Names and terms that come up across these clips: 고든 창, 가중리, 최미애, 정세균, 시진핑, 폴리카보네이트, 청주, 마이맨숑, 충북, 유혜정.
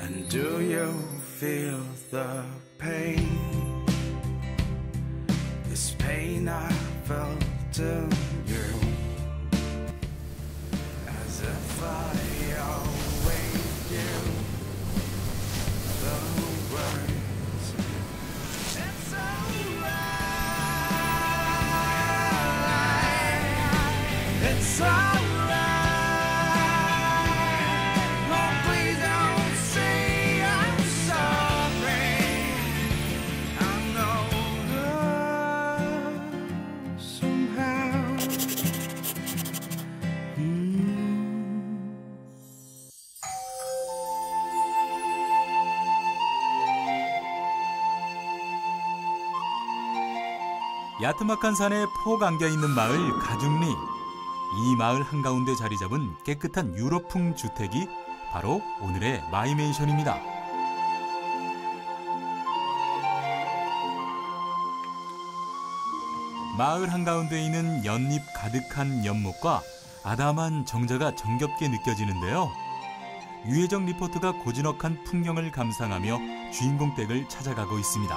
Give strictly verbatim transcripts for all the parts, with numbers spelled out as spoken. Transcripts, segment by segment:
And do you feel the pain? This pain I felt in you, as if I always knew the words. It's alright. It's alright. 야트막한 산에 폭 안겨있는 마을 가중리. 이 마을 한가운데 자리 잡은 깨끗한 유럽풍 주택이 바로 오늘의 마이맨션입니다. 마을 한가운데 있는 연잎 가득한 연못과 아담한 정자가 정겹게 느껴지는데요. 유혜정 리포터가 고즈넉한 풍경을 감상하며 주인공 댁을 찾아가고 있습니다.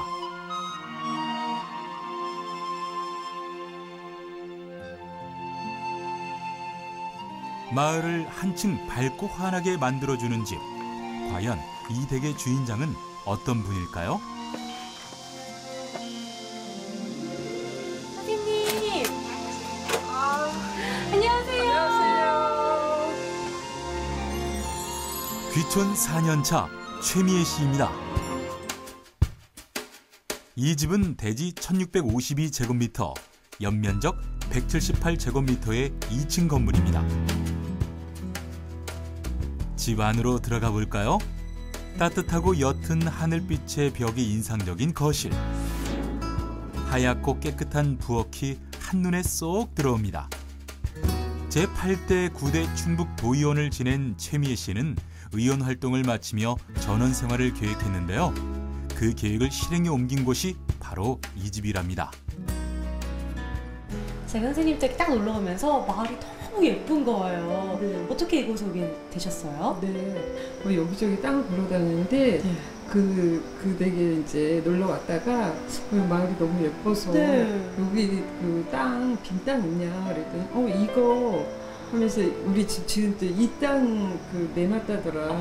마을을 한층 밝고 환하게 만들어주는 집. 과연 이 댁의 주인장은 어떤 분일까요? 선생님! 아, 안녕하세요. 안녕하세요. 귀촌 사 년 차 최미애 씨입니다. 이 집은 대지 천육백오십이 제곱미터, 연면적 백칠십팔 제곱미터의 이 층 건물입니다. 집 안으로 들어가 볼까요? 따뜻하고 옅은 하늘빛의 벽이 인상적인 거실. 하얗고 깨끗한 부엌이 한눈에 쏙 들어옵니다. 제팔 대 구대 충북 도의원을 지낸 최미애 씨는 의원 활동을 마치며 전원 생활을 계획했는데요. 그 계획을 실행에 옮긴 곳이 바로 이 집이랍니다. 제가 선생님 댁 딱 놀러 오면서 마을이 너무 예쁜 거예요. 네. 어떻게 이곳에 오게 되셨어요? 네, 우리 여기저기 땅을 보러 다녔는데 네. 그, 그 댁에 이제 놀러 왔다가 마을이 너무 예뻐서 네. 여기 그 땅, 빈 땅 있냐 그랬더니 어 이거 하면서 우리 집 지은 때 이 땅 그 내놨다더라.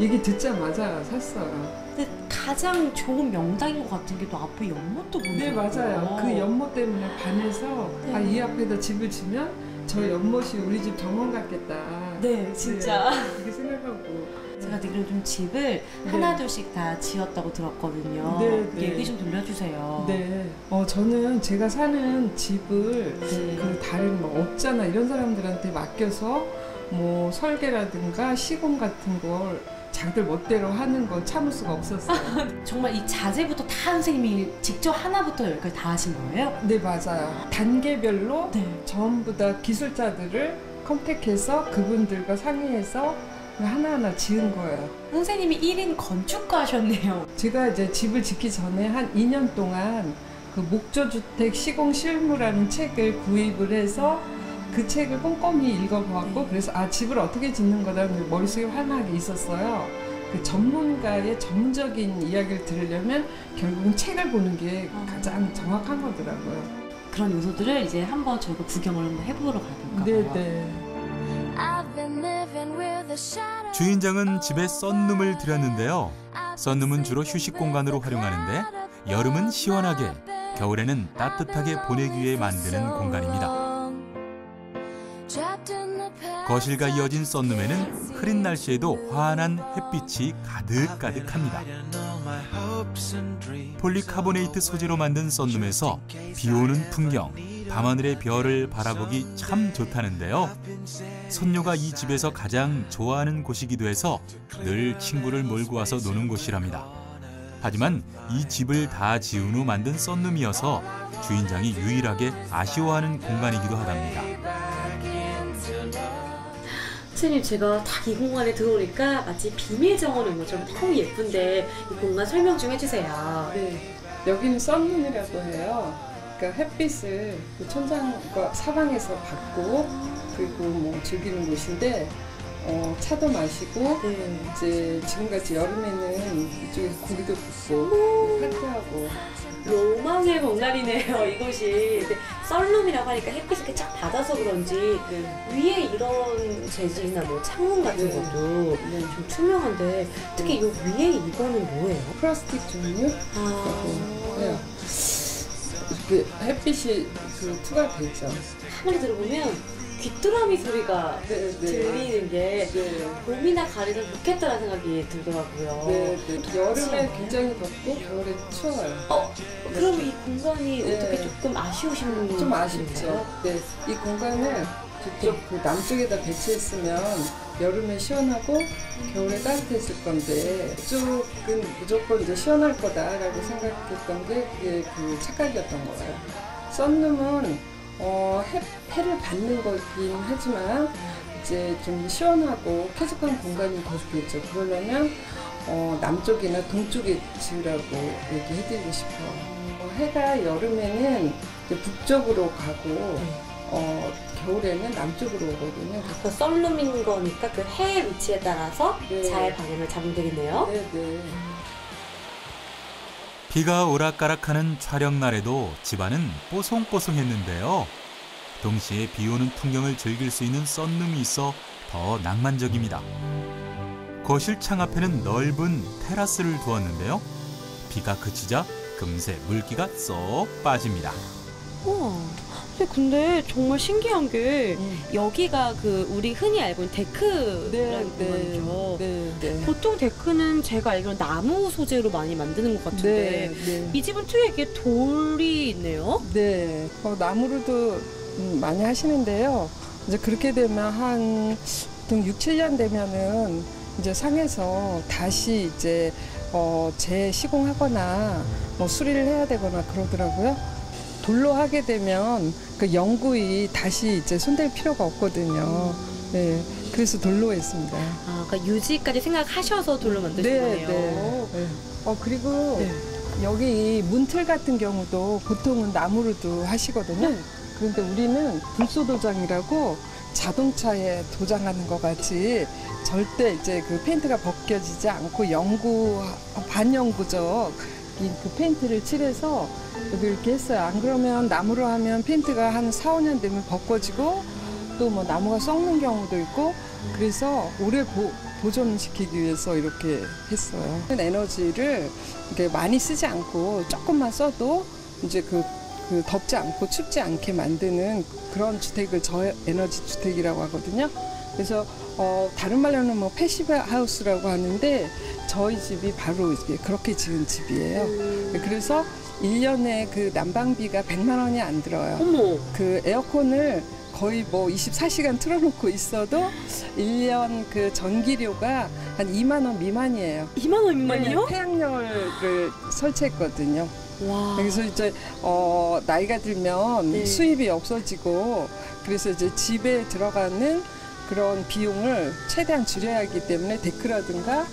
얘기 듣자마자 샀어요. 근데 가장 좋은 명당인 것 같은 게 또 앞에 연못도 보이고. 네, 맞아요. 그 연못 때문에 반해서 네. 아, 이 앞에다 집을 지면 저 연못이 우리 집 정원 같겠다. 네, 진짜. 네, 그렇게 생각하고. 제가 듣기로는 좀 집을 네. 하나둘씩 다 지었다고 들었거든요. 네, 네. 얘기 좀 들려주세요. 네. 어, 저는 제가 사는 집을 네. 그 다른 뭐 업자나 이런 사람들한테 맡겨서 뭐 설계라든가 시공 같은 걸 자기들 멋대로 하는 건 참을 수가 없었어요. 정말 이 자재부터 다 선생님이 직접 하나부터 열까지 다 하신 거예요? 네, 맞아요. 단계별로 네. 전부 다 기술자들을 컨택해서 그분들과 상의해서 하나하나 지은 거예요. 선생님이 일 인 건축가셨네요. 제가 이제 집을 짓기 전에 한 이 년 동안 그 목조주택 시공 실무라는 책을 구입을 해서 그 책을 꼼꼼히 읽어보았고 네. 그래서 아 집을 어떻게 짓는 거다 머릿속에 환하게 있었어요. 그 전문가의 전문적인 이야기를 들으려면 결국은 책을 보는 게 아. 가장 정확한 거더라고요. 그런 요소들을 이제 한번 저희가 구경을 한번 해보러 가볼까요? 네네. 주인장은 집에 썬룸을 들였는데요. 썬룸은 주로 휴식 공간으로 활용하는데 여름은 시원하게, 겨울에는 따뜻하게 보내기 위해 만드는 공간입니다. 거실과 이어진 썬룸에는 흐린 날씨에도 환한 햇빛이 가득가득합니다. 폴리카보네이트 소재로 만든 썬룸에서 비오는 풍경, 밤하늘의 별을 바라보기 참 좋다는데요. 손녀가 이 집에서 가장 좋아하는 곳이기도 해서 늘 친구를 몰고 와서 노는 곳이랍니다. 하지만 이 집을 다 지은 후 만든 썬룸이어서 주인장이 유일하게 아쉬워하는 공간이기도 하답니다. 선생님, 제가 딱 이 공간에 들어오니까 마치 비밀 정원 온 것처럼 너무 예쁜데 이 공간 설명 좀 해주세요. 네, 여기는 썬룸이라고 해요. 그러니까 햇빛을 천장과 사방에서 받고 그리고 뭐 즐기는 곳인데 어, 차도 마시고 네. 이제 지금같이 여름에는 이쪽에서 고기도 굽고 파티하고 로망의 봄날이네요 이곳이. 근데 썰룸이라고 하니까 햇빛이 이렇게 쫙 받아서 그런지 네. 위에 이런 재질이나 뭐 창문 같은 네. 것도 네. 좀 투명한데 특히 요 네. 위에 이거는 뭐예요? 플라스틱 종류? 아. 네. 이렇게 햇빛이 그 투과돼 있죠. 한번 들어보면 귀뚜라미 소리가 네, 네. 들리는 게 네. 봄이나 가을에는 좋겠다라는 생각이 들더라고요. 네, 네. 여름에 굉장히 덥고 겨울에 추워요. 어, 네. 그럼 이 공간이 네. 어떻게 조금 아쉬우신 좀 아쉽죠. 네, 이 공간을 저쪽 그 남쪽에다 배치했으면 여름에 시원하고 겨울에 따뜻했을 건데 이쪽은 무조건 이제 시원할 거다라고 생각했던 게 그게 그 착각이었던 거예요. 썬룸은 어, 해, 해를 받는 거긴 하지만 이제 좀 시원하고 쾌적한 공간이 더 좋겠죠. 그러려면 어, 남쪽이나 동쪽에 지으라고 얘기해드리고 싶어요. 어, 해가 여름에는 이제 북쪽으로 가고 어, 겨울에는 남쪽으로 오거든요. 그 썰룸인 거니까 그 해의 위치에 따라서 네. 잘 방향을 잡으면 되겠네요. 네네. 비가 오락가락하는 촬영날에도 집안은 뽀송뽀송했는데요. 동시에 비오는 풍경을 즐길 수 있는 썬룸이 있어 더 낭만적입니다. 거실 창 앞에는 넓은 테라스를 두었는데요. 비가 그치자 금세 물기가 쏙 빠집니다. 우와, 근데 정말 신기한 게 음. 여기가 그 우리 흔히 알고 있는 데크라는 네, 공간이죠. 네, 네, 네. 보통 데크는 제가 알기로는 나무 소재로 많이 만드는 것 같은데 네, 네. 이 집은 특유의 이게 돌이 있네요. 네, 어, 나무로도 많이 하시는데요. 이제 그렇게 되면 한 보통 육, 칠 년 되면은 이제 상해서 다시 이제 어, 재시공하거나 뭐 수리를 해야 되거나 그러더라고요. 돌로 하게 되면 그 영구히 다시 이제 손댈 필요가 없거든요. 네, 그래서 돌로 했습니다. 아, 그러니까 유지까지 생각하셔서 돌로 만드신 네, 거네요. 네, 네. 어, 그리고 네. 여기 문틀 같은 경우도 보통은 나무로도 하시거든요. 네. 그런데 우리는 불소도장이라고 자동차에 도장하는 것 같이 절대 이제 그 페인트가 벗겨지지 않고 영구, 반영구적 그 페인트를 칠해서 이렇게 했어요. 안 그러면 나무로 하면 페인트가 한 사, 오 년 되면 벗겨지고 또 뭐 나무가 썩는 경우도 있고 그래서 오래 보, 보존시키기 위해서 이렇게 했어요. 에너지를 이렇게 많이 쓰지 않고 조금만 써도 이제 그, 그 덥지 않고 춥지 않게 만드는 그런 주택을 저에너지 주택이라고 하거든요. 그래서 어, 다른 말로는 뭐 패시브 하우스라고 하는데 저희 집이 바로 이제 그렇게 지은 집이에요. 그래서 일 년에 그 난방비가 백만 원이 안 들어요. 어머. 그 에어컨을 거의 뭐 이십사 시간 틀어놓고 있어도 일 년 그 전기료가 한 이만 원 미만이에요. 이만 원 미만이요? 네, 태양열을 설치했거든요. 와. 그래서 이제 어, 나이가 들면 네. 수입이 없어지고 그래서 이제 집에 들어가는 그런 비용을 최대한 줄여야 하기 때문에 데크라든가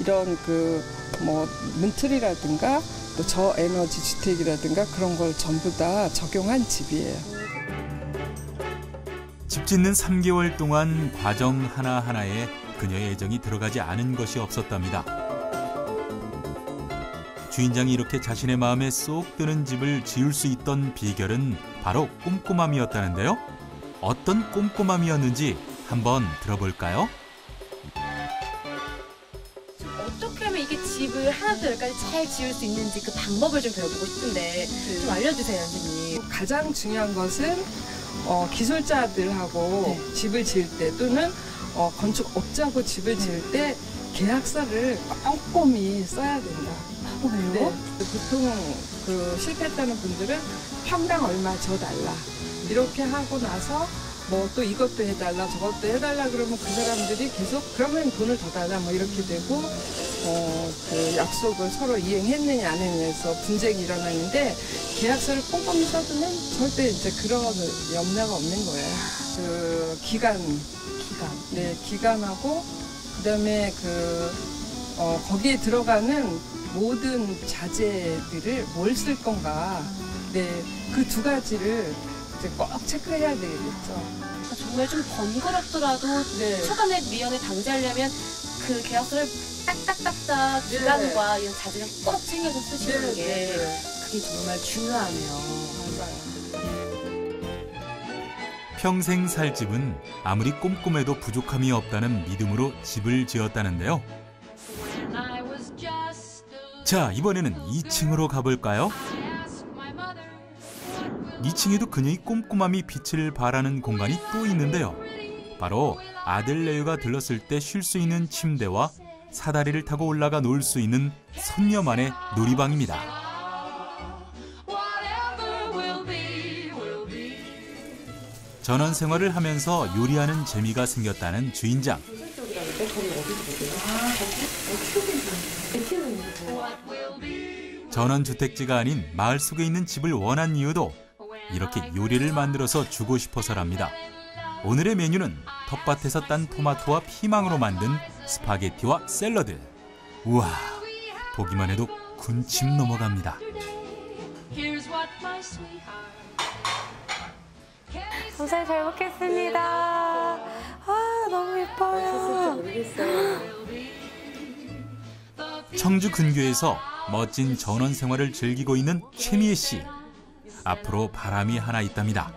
이런 그 뭐 문틀이라든가 또 저에너지 주택이라든가 그런 걸 전부 다 적용한 집이에요. 집 짓는 삼 개월 동안 과정 하나하나에 그녀의 애정이 들어가지 않은 것이 없었답니다. 주인장이 이렇게 자신의 마음에 쏙 드는 집을 지을 수 있던 비결은 바로 꼼꼼함이었다는데요. 어떤 꼼꼼함이었는지 한번 들어볼까요? 어떻게 하면 이게 집을 하나부터 열까지 잘 지을 수 있는지 그 방법을 좀 배워보고 싶은데 네. 좀 알려주세요, 선생님. 가장 중요한 것은 어, 기술자들하고 네. 집을 지을 때 또는 어, 건축업자하고 집을 네. 지을 때 계약서를 꼼꼼히 써야 된다. 어, 왜요? 보통 그 실패했다는 분들은 평당 얼마 줘달라 이렇게 하고 나서 뭐 또 이것도 해달라 저것도 해달라 그러면 그 사람들이 계속 그러면 돈을 더 달라 뭐 이렇게 되고 어 그 약속을 서로 이행했느냐 안 했느냐에서 분쟁이 일어나는데 계약서를 꼼꼼히 써두면 절대 이제 그런 염려가 없는 거예요. 그 기간 기간 네 기간하고 그다음에 그 어 거기에 들어가는 모든 자재들을 뭘 쓸 건가 네 그 두 가지를 이제 꼭 체크해야 되겠죠. 그러니까 정말 좀 번거롭더라도 네. 초반에 미연을 방지하려면 그 계약서를 딱딱딱딱 들어가는과 네. 이런 자질을 꼭 챙겨서 쓰시는 네. 게 네. 그게 정말 중요하네요. 평생 살 집은 아무리 꼼꼼해도 부족함이 없다는 믿음으로 집을 지었다는데요. 자, 이번에는 이 층으로 가볼까요? 이 층에도 그녀의 꼼꼼함이 빛을 발하는 공간이 또 있는데요. 바로 아들 레유가 들렀을 때 쉴 수 있는 침대와 사다리를 타고 올라가 놀 수 있는 손녀만의 놀이방입니다. 전원 생활을 하면서 요리하는 재미가 생겼다는 주인장. 전원주택지가 아닌 마을 속에 있는 집을 원한 이유도 이렇게 요리를 만들어서 주고 싶어서랍니다. 오늘의 메뉴는 텃밭에서 딴 토마토와 피망으로 만든 스파게티와 샐러드. 우와, 보기만 해도 군침 넘어갑니다. 감사히 잘 먹겠습니다. 아, 너무 예뻐요. 청주 근교에서 멋진 전원 생활을 즐기고 있는 최미애 씨. 앞으로 바람이 하나 있답니다.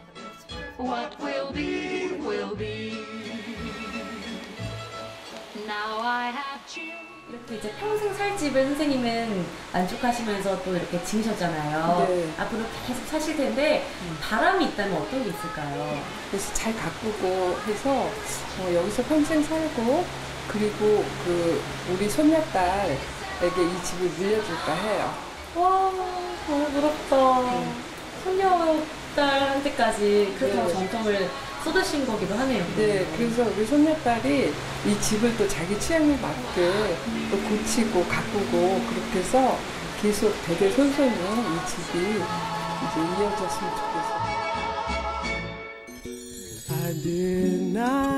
이렇게 이제 평생 살 집을 선생님은 만족하시면서 또 이렇게 지으셨잖아요. 네. 앞으로 계속 사실 텐데 바람이 있다면 어떤 게 있을까요? 그래서 잘 가꾸고 해서 어, 여기서 평생 살고 그리고 그 우리 손녀딸에게 이 집을 물려줄까 해요. 와, 너무 부럽다. 네. 손녀딸한테까지 그렇게 네. 정성을 쏟으신 거기도 하네요. 네, 그래서 우리 손녀딸이 이 집을 또 자기 취향에 맞게 또 고치고 가꾸고 그렇게 해서 계속 대대손손히 이 집이 이제 이어졌으면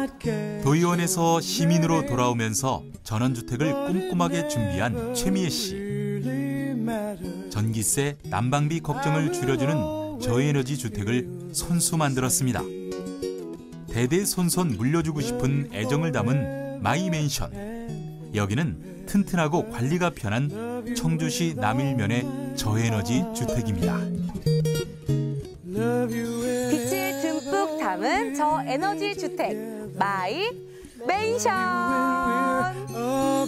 좋겠어요. 도의원에서 시민으로 돌아오면서 전원주택을 꼼꼼하게 준비한 최미애 씨. 전기세, 난방비 걱정을 줄여주는 저에너지 주택을 손수 만들었습니다. 대대손손 물려주고 싶은 애정을 담은 마이맨션. 여기는 튼튼하고 관리가 편한 청주시 남일면의 저에너지 주택입니다. 빛을 듬뿍 담은 저에너지 주택 마이맨션.